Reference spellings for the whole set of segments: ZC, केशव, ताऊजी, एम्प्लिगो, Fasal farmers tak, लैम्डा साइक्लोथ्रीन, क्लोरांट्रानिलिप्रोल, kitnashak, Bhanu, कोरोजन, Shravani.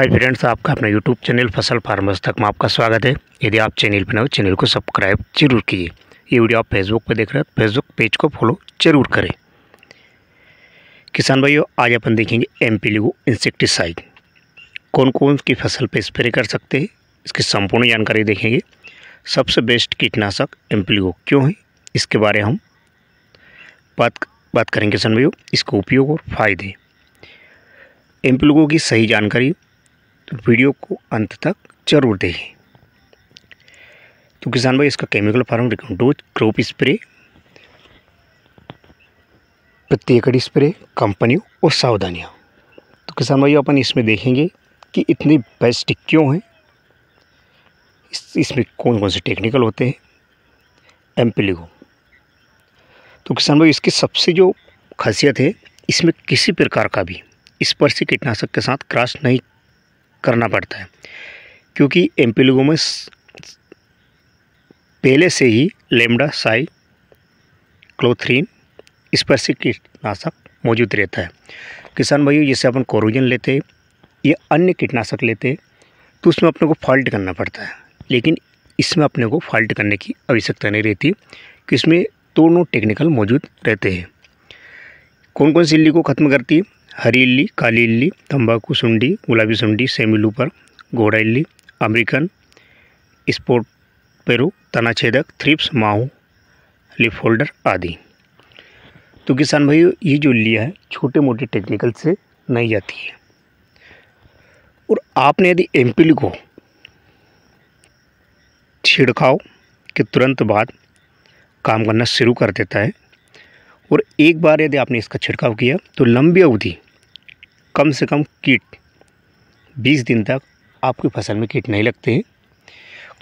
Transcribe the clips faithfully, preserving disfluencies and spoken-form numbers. Hi friends, आपका अपना YouTube channel फसल फार्मर्स तक में आपका स्वागत है। यदि आप चैनल पर नए हो, चैनल को सब्सक्राइब जरूर कीजिए। ये वीडियो आप फेसबुक पर देख रहे हो, फेसबुक पेज को फॉलो जरूर करें। किसान भाइयों, आज अपन देखेंगे एम्प्लिगो इंसेक्टिसाइड कौन कौन की फसल पर स्प्रे कर सकते हैं, इसकी संपूर्ण जानकारी देखेंगे। सबसे बेस्ट कीटनाशक एम्प्लिगो क्यों है, इसके बारे हम बात बात करेंगे। किसान भाइयों, इसके उपयोग और फायदे, एम्प्लिगो की सही जानकारी तो वीडियो को अंत तक जरूर देखें। तो किसान भाई, इसका chemical form record dose crop spray, प्रति एकड़ स्प्रे, कंपनियों और सावधानियाँ। तो किसान भाई, अपन इसमें देखेंगे कि इतनी बेस्ट क्यों है, इस, इसमें कौन कौन से टेक्निकल होते हैं एम्प्लिगो। तो किसान भाई, इसकी सबसे जो खासियत है, इसमें किसी प्रकार का भी स्पर्शी कीटनाशक के साथ क्रॉस नहीं करना पड़ता है, क्योंकि एम्प्लिगो में पहले से ही लैम्डा साइक्लोथ्रीन स्पर्शी कीटनाशक मौजूद रहता है। किसान भाइयों, जैसे अपन कोरोजन लेते हैं या अन्य कीटनाशक लेते हैं तो उसमें अपने को फॉल्ट करना पड़ता है, लेकिन इसमें अपने को फॉल्ट करने की आवश्यकता नहीं रहती, कि इसमें दोनों टेक्निकल मौजूद रहते हैं। कौन कौन सी इल्ली को ख़त्म करती है? हरी इल्ली, काली इल्ली, तंबाकू सुंडी, गुलाबी सुंडी, सेमिलूपर, घोड़ा इल्ली, अमेरिकन स्पोर्ट पेरू, तनाछेदक, थ्रिप्स, माहू, लीफ होल्डर आदि। तो किसान भाइयों, ये जो इल्लियाँ है छोटे मोटे टेक्निकल से नहीं जाती है। और आपने यदि एम्प्लिगो छिड़काव के तुरंत बाद काम करना शुरू कर देता है, और एक बार यदि आपने इसका छिड़काव किया तो लंबी अवधि, कम से कम कीट बीस दिन तक आपकी फसल में कीट नहीं लगते हैं।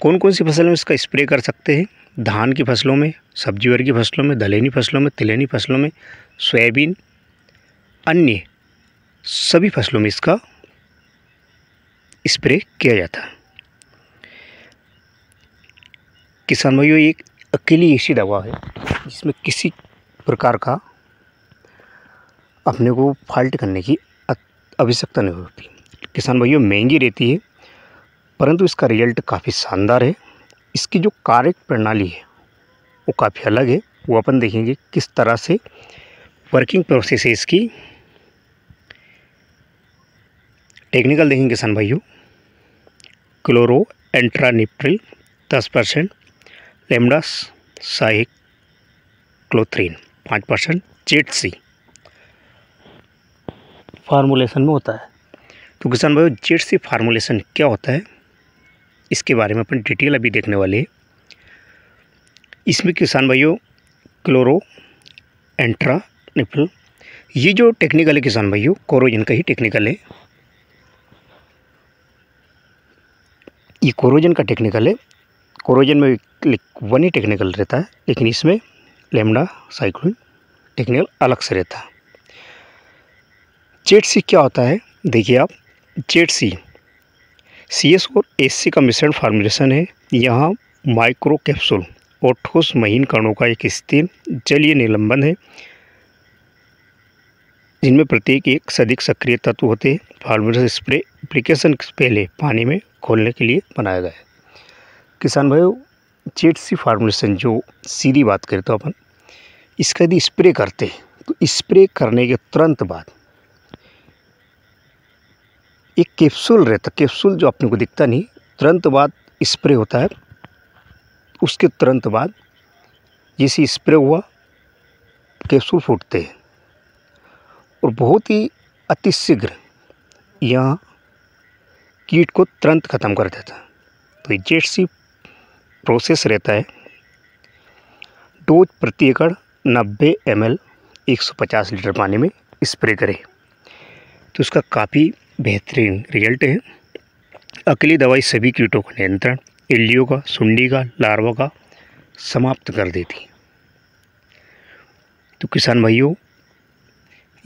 कौन कौन सी फसल में इसका स्प्रे कर सकते हैं? धान की फसलों में, सब्जी वर्ग की फसलों में, दलहनी फसलों में, तिलहनी फसलों में, सोयाबीन, अन्य सभी फसलों में इसका स्प्रे किया जाता है। किसान भाइयों, ये एक अकेली ऐसी दवा है जिसमें किसी प्रकार का अपने को फाल्ट करने की आवश्यकता नहीं होती। किसान भाइयों, महंगी रहती है, परंतु इसका रिजल्ट काफ़ी शानदार है। इसकी जो कार्य प्रणाली है वो काफ़ी अलग है, वो अपन देखेंगे किस तरह से वर्किंग प्रोसेस है इसकी, टेक्निकल देखेंगे। किसान भाइयों, क्लोरांट्रानिलिप्रोल दस परसेंट, लैम्डा साइक्लोथ्रीन पाँच परसेंट, जेड सी फार्मूलेशन में होता है। तो किसान भाइयों, जेड सी फार्मूलेशन क्या होता है, इसके बारे में अपन डिटेल अभी देखने वाले हैं। इसमें किसान भाइयों, क्लोरांट्रानिलिप्रोल, ये जो टेक्निकल है किसान भाइयों, कोरोजन का ही टेक्निकल है। ये कोरोजन का टेक्निकल है। कोरोजन में वन ही टेक्निकल रहता है, लेकिन इसमें लैम्डा साइक्लोथ्रीन टेक्निकल अलग से रहता है। जेड सी क्या होता है, देखिए आप, जेड सी सी एस और एस सी का मिश्रण फार्मूलेशन है। यहाँ माइक्रो कैप्सूल और ठोस महीन कणों का एक स्थिर जलीय निलंबन है, जिनमें प्रत्येक एक से अधिक सक्रिय तत्व होते हैं। फार्मूलेशन स्प्रे एप्लीकेशन पहले पानी में घोलने के लिए बनाया गया है। किसान भाइयों, जेड सी फार्मूलेशन जो सीधी बात करें तो अपन इसका यदि स्प्रे करते हैं तो स्प्रे करने के तुरंत बाद एक कैप्सूल रहता, कैप्सूल जो अपने को दिखता नहीं, तुरंत बाद स्प्रे होता है। उसके तुरंत बाद जैसे स्प्रे हुआ कैप्सूल फूटते हैं, और बहुत ही अतिशीघ्र यहाँ कीट को तुरंत ख़त्म कर देता है। तो जेड सी प्रोसेस रहता है। डोज प्रति एकड़ नब्बे एम एल, एक सौ पचास लीटर पानी में स्प्रे करें। तो इसका काफ़ी बेहतरीन रिजल्ट है। अकेली दवाई सभी कीटों का नियंत्रण, इल्लियों का, सुंडी का, लार्वा का समाप्त कर देती। तो किसान भाइयों,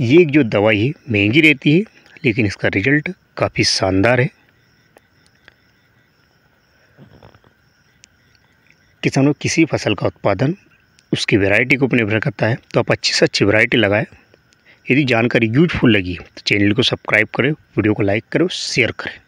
ये जो दवाई है महंगी रहती है, लेकिन इसका रिजल्ट काफ़ी शानदार है। किसानों, किसी फसल का उत्पादन उसकी वैरायटी के ऊपर निर्भर करता है, तो आप अच्छी से अच्छी वैरायटी लगाएं। यदि जानकारी यूजफुल लगी तो चैनल को सब्सक्राइब करें, वीडियो को लाइक करें, शेयर करें।